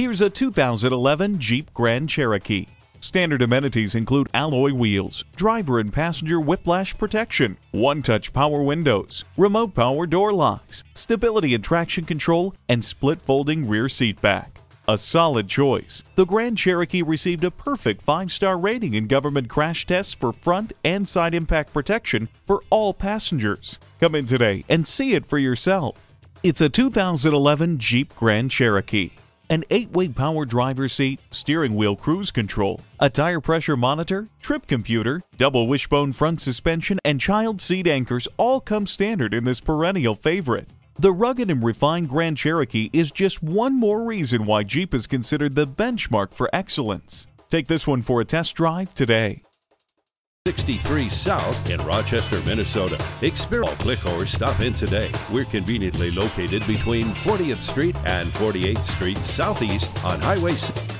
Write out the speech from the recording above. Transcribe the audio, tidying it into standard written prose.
Here's a 2011 Jeep Grand Cherokee. Standard amenities include alloy wheels, driver and passenger whiplash protection, one-touch power windows, remote power door locks, stability and traction control, and split-folding rear seat back. A solid choice, the Grand Cherokee received a perfect 5-star rating in government crash tests for front and side impact protection for all passengers. Come in today and see it for yourself. It's a 2011 Jeep Grand Cherokee. An 8-way power driver's seat, steering wheel cruise control, a tire pressure monitor, trip computer, double wishbone front suspension, and child seat anchors all come standard in this perennial favorite. The rugged and refined Grand Cherokee is just one more reason why Jeep is considered the benchmark for excellence. Take this one for a test drive today. 63 South in Rochester, Minnesota. Click or stop in today. We're conveniently located between 40th Street and 48th Street Southeast on Highway 6.